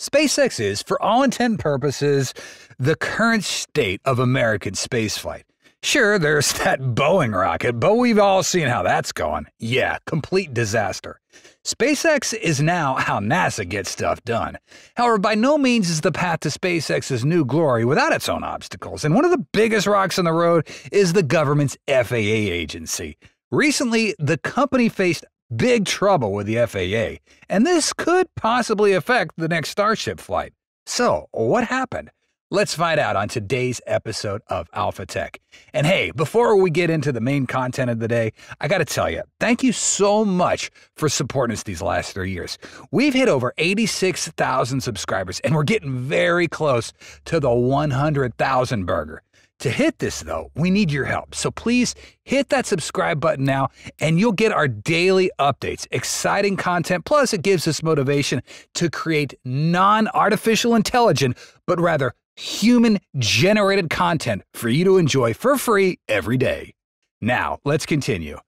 SpaceX is, for all intents and purposes, the current state of American spaceflight. Sure, there's that Boeing rocket, but we've all seen how that's going. Yeah, complete disaster. SpaceX is now how NASA gets stuff done. However, by no means is the path to SpaceX's new glory without its own obstacles, and one of the biggest rocks on the road is the government's FAA agency. Recently, the company faced big trouble with the FAA, and this could possibly affect the next Starship flight. So, what happened? Let's find out on today's episode of Alpha Tech. And hey, before we get into the main content of the day, I gotta tell you, thank you so much for supporting us these last 3 years. We've hit over 86,000 subscribers, and we're getting very close to the 100,000 burger. To hit this, though, we need your help, so please hit that subscribe button now, and you'll get our daily updates, exciting content, plus it gives us motivation to create non-artificial intelligent, but rather human-generated content for you to enjoy for free every day. Now, let's continue.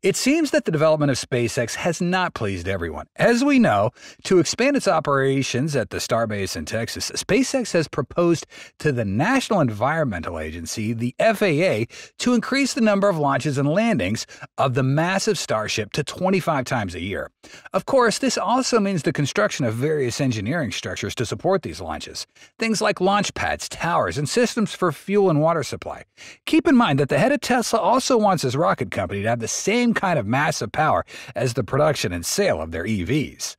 It seems that the development of SpaceX has not pleased everyone. As we know, to expand its operations at the Starbase in Texas, SpaceX has proposed to the National Environmental Agency, the FAA, to increase the number of launches and landings of the massive Starship to 25 times a year. Of course, this also means the construction of various engineering structures to support these launches, things like launch pads, towers, and systems for fuel and water supply. Keep in mind that the head of Tesla also wants his rocket company to have the same kind of massive power as the production and sale of their EVs.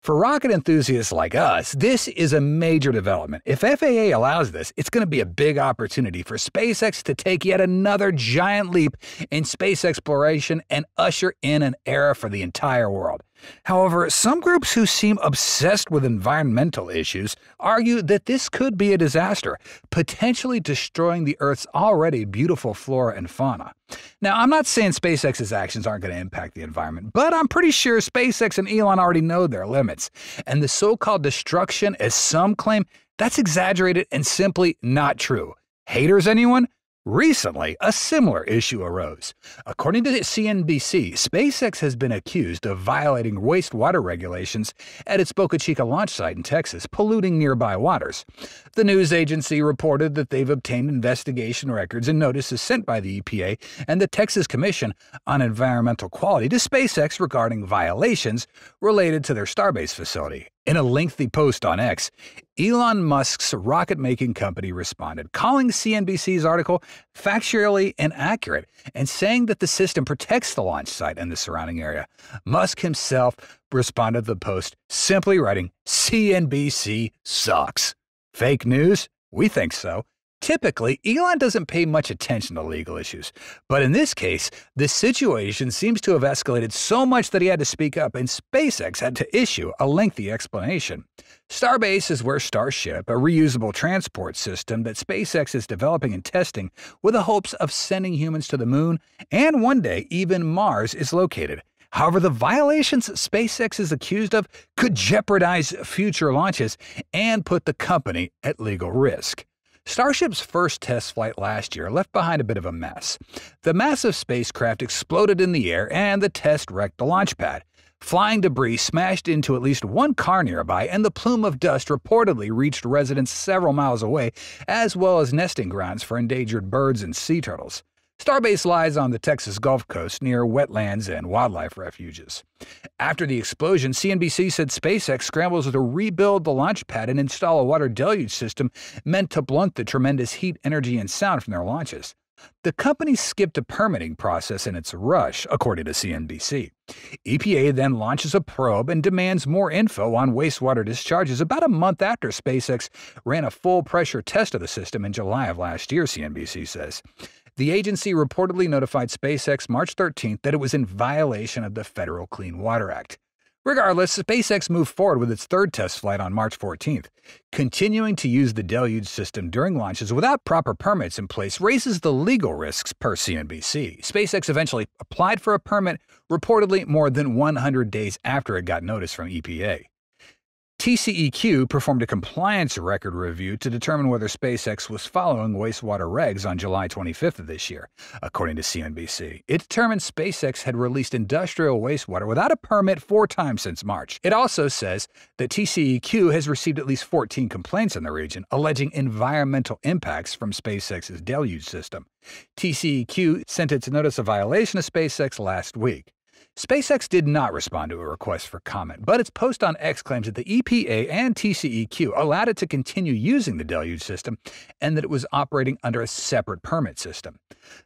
For rocket enthusiasts like us, this is a major development. If FAA allows this, it's going to be a big opportunity for SpaceX to take yet another giant leap in space exploration and usher in an era for the entire world. However, some groups who seem obsessed with environmental issues argue that this could be a disaster, potentially destroying the Earth's already beautiful flora and fauna. Now, I'm not saying SpaceX's actions aren't going to impact the environment, but I'm pretty sure SpaceX and Elon already know their limits. And the so-called destruction, as some claim, that's exaggerated and simply not true. Haters, anyone? Recently, a similar issue arose. According to CNBC, SpaceX has been accused of violating wastewater regulations at its Boca Chica launch site in Texas, polluting nearby waters. The news agency reported that they've obtained investigation records and notices sent by the EPA and the Texas Commission on Environmental Quality to SpaceX regarding violations related to their Starbase facility. In a lengthy post on X, Elon Musk's rocket-making company responded, calling CNBC's article factually inaccurate and saying that the system protects the launch site and the surrounding area. Musk himself responded to the post, simply writing, "CNBC sucks." Fake news? We think so. Typically, Elon doesn't pay much attention to legal issues, but in this case, the situation seems to have escalated so much that he had to speak up, and SpaceX had to issue a lengthy explanation. Starbase is where Starship, a reusable transport system that SpaceX is developing and testing with the hopes of sending humans to the moon and one day even Mars, is located. However, the violations SpaceX is accused of could jeopardize future launches and put the company at legal risk. Starship's first test flight last year left behind a bit of a mess. The massive spacecraft exploded in the air and the test wrecked the launch pad. Flying debris smashed into at least one car nearby, and the plume of dust reportedly reached residents several miles away, as well as nesting grounds for endangered birds and sea turtles. Starbase lies on the Texas Gulf Coast near wetlands and wildlife refuges. After the explosion, CNBC said SpaceX scrambles to rebuild the launch pad and install a water deluge system meant to blunt the tremendous heat, energy, and sound from their launches. The company skipped a permitting process in its rush, according to CNBC. EPA then launches a probe and demands more info on wastewater discharges about a month after SpaceX ran a full-pressure test of the system in July of last year, CNBC says. The agency reportedly notified SpaceX March 13th that it was in violation of the Federal Clean Water Act. Regardless, SpaceX moved forward with its third test flight on March 14th. Continuing to use the deluge system during launches without proper permits in place raises the legal risks, per CNBC. SpaceX eventually applied for a permit, reportedly more than 100 days after it got notice from EPA. TCEQ performed a compliance record review to determine whether SpaceX was following wastewater regs on July 25th of this year. According to CNBC, it determined SpaceX had released industrial wastewater without a permit 4 times since March. It also says that TCEQ has received at least 14 complaints in the region alleging environmental impacts from SpaceX's deluge system. TCEQ sent its notice of violation to SpaceX last week. SpaceX did not respond to a request for comment, but its post on X claims that the EPA and TCEQ allowed it to continue using the deluge system and that it was operating under a separate permit system.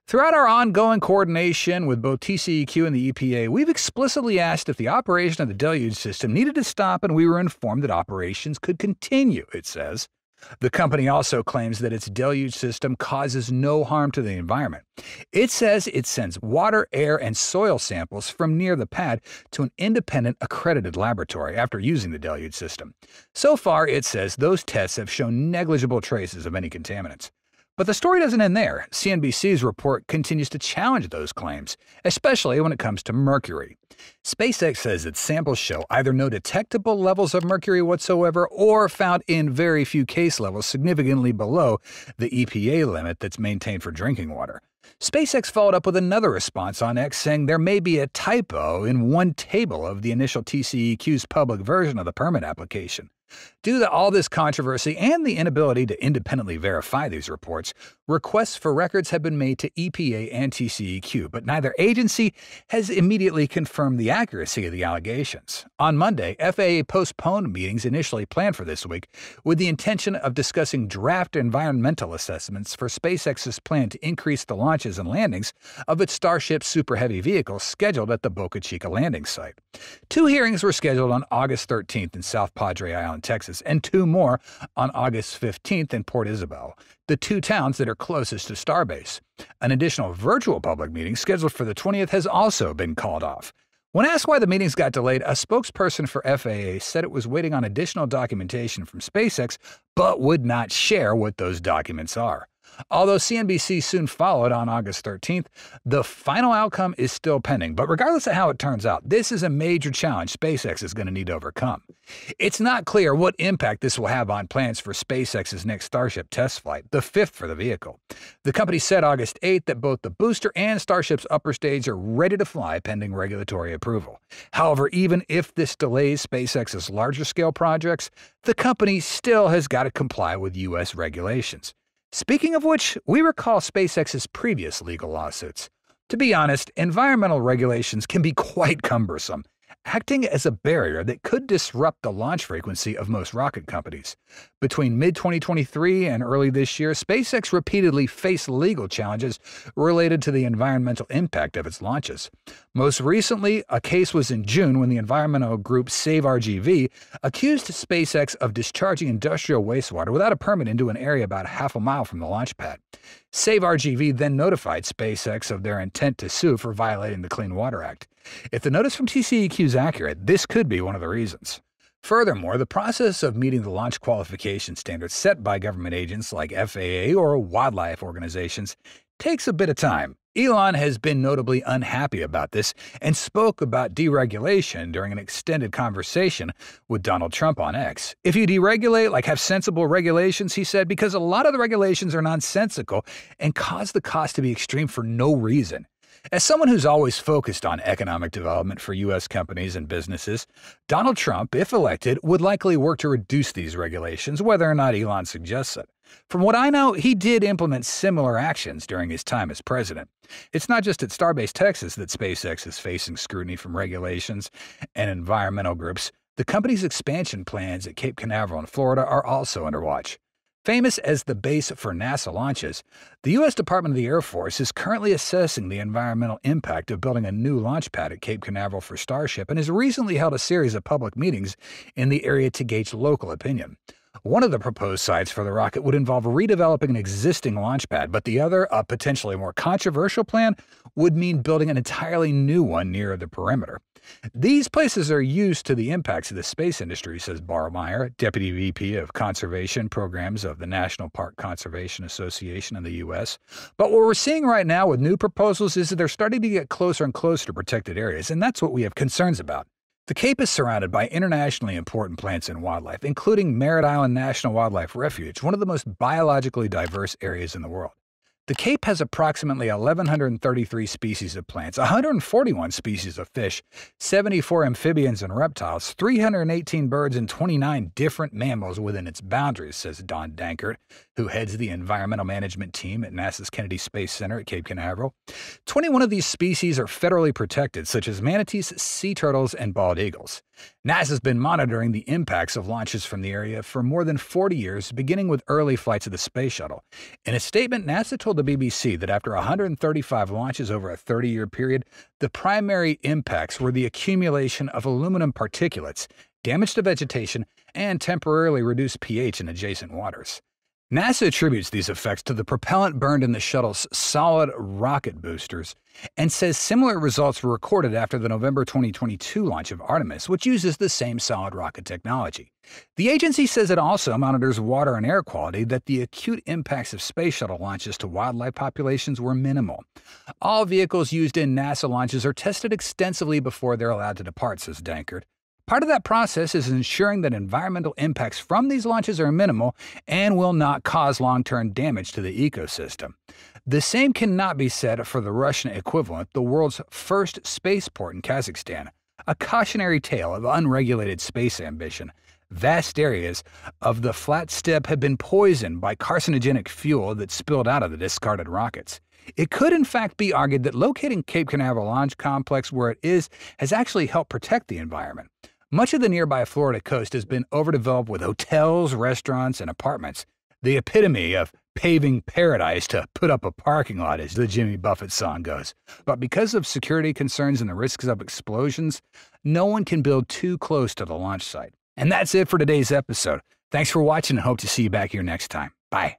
Throughout our ongoing coordination with both TCEQ and the EPA, we've explicitly asked if the operation of the deluge system needed to stop, and we were informed that operations could continue, it says. The company also claims that its deluge system causes no harm to the environment. It says it sends water, air, and soil samples from near the pad to an independent accredited laboratory after using the deluge system. So far, it says those tests have shown negligible traces of any contaminants. But the story doesn't end there. CNBC's report continues to challenge those claims, especially when it comes to mercury. SpaceX says its samples show either no detectable levels of mercury whatsoever or found in very few case levels significantly below the EPA limit that's maintained for drinking water. SpaceX followed up with another response on X saying there may be a typo in one table of the initial TCEQ's public version of the permit application. Due to all this controversy and the inability to independently verify these reports, requests for records have been made to EPA and TCEQ, but neither agency has immediately confirmed the accuracy of the allegations. On Monday, FAA postponed meetings initially planned for this week with the intention of discussing draft environmental assessments for SpaceX's plan to increase the launches and landings of its Starship Super Heavy vehicles scheduled at the Boca Chica landing site. 2 hearings were scheduled on August 13th in South Padre Island, Texas, and 2 more on August 15th in Port Isabel, the 2 towns that are closest to Starbase. An additional virtual public meeting scheduled for the 20th has also been called off. When asked why the meetings got delayed, a spokesperson for FAA said it was waiting on additional documentation from SpaceX but would not share what those documents are. Although CNBC soon followed on August 13th, the final outcome is still pending. But regardless of how it turns out, this is a major challenge SpaceX is going to need to overcome. It's not clear what impact this will have on plans for SpaceX's next Starship test flight, the 5th for the vehicle. The company said August 8th that both the booster and Starship's upper stage are ready to fly pending regulatory approval. However, even if this delays SpaceX's larger-scale projects, the company still has got to comply with U.S. regulations. Speaking of which, we recall SpaceX's previous legal lawsuits. To be honest, environmental regulations can be quite cumbersome, acting as a barrier that could disrupt the launch frequency of most rocket companies. Between mid-2023 and early this year, SpaceX repeatedly faced legal challenges related to the environmental impact of its launches. Most recently, a case was in June when the environmental group Save RGV accused SpaceX of discharging industrial wastewater without a permit into an area about ½ mile from the launch pad. Save RGV then notified SpaceX of their intent to sue for violating the Clean Water Act. If the notice from TCEQ is accurate, this could be one of the reasons. Furthermore, the process of meeting the launch qualification standards set by government agents like FAA or wildlife organizations takes a bit of time. Elon has been notably unhappy about this and spoke about deregulation during an extended conversation with Donald Trump on X. If you deregulate, like have sensible regulations, he said, because a lot of the regulations are nonsensical and cause the cost to be extreme for no reason. As someone who's always focused on economic development for U.S. companies and businesses, Donald Trump, if elected, would likely work to reduce these regulations, whether or not Elon suggests it. From what I know, he did implement similar actions during his time as president. It's not just at Starbase, Texas, that SpaceX is facing scrutiny from regulations and environmental groups. The company's expansion plans at Cape Canaveral in Florida are also under watch. Famous as the base for NASA launches, the U.S. Department of the Air Force is currently assessing the environmental impact of building a new launch pad at Cape Canaveral for Starship and has recently held a series of public meetings in the area to gauge local opinion. One of the proposed sites for the rocket would involve redeveloping an existing launch pad, but the other, a potentially more controversial plan, would mean building an entirely new one near the perimeter. These places are used to the impacts of the space industry, says Barmeier, Deputy VP of Conservation Programs of the National Park Conservation Association in the U.S. But what we're seeing right now with new proposals is that they're starting to get closer and closer to protected areas, and that's what we have concerns about. The Cape is surrounded by internationally important plants and wildlife, including Merritt Island National Wildlife Refuge, one of the most biologically diverse areas in the world. The Cape has approximately 1,133 species of plants, 141 species of fish, 74 amphibians and reptiles, 318 birds, and 29 different mammals within its boundaries, says Don Dankert, who heads the environmental management team at NASA's Kennedy Space Center at Cape Canaveral. 21 of these species are federally protected, such as manatees, sea turtles, and bald eagles. NASA's been monitoring the impacts of launches from the area for more than 40 years, beginning with early flights of the space shuttle. In a statement, NASA told the BBC that after 135 launches over a 30-year period, the primary impacts were the accumulation of aluminum particulates, damage to vegetation, and temporarily reduced pH in adjacent waters. NASA attributes these effects to the propellant burned in the shuttle's solid rocket boosters and says similar results were recorded after the November 2022 launch of Artemis, which uses the same solid rocket technology. The agency says it also monitors water and air quality, that the acute impacts of space shuttle launches to wildlife populations were minimal. All vehicles used in NASA launches are tested extensively before they're allowed to depart, says Dankert. Part of that process is ensuring that environmental impacts from these launches are minimal and will not cause long-term damage to the ecosystem. The same cannot be said for the Russian equivalent, the world's first spaceport in Kazakhstan, a cautionary tale of unregulated space ambition. Vast areas of the flat steppe have been poisoned by carcinogenic fuel that spilled out of the discarded rockets. It could, in fact, be argued that locating Cape Canaveral Launch Complex where it is has actually helped protect the environment. Much of the nearby Florida coast has been overdeveloped with hotels, restaurants, and apartments. The epitome of paving paradise to put up a parking lot, as the Jimmy Buffett song goes. But because of security concerns and the risks of explosions, no one can build too close to the launch site. And that's it for today's episode. Thanks for watching and hope to see you back here next time. Bye.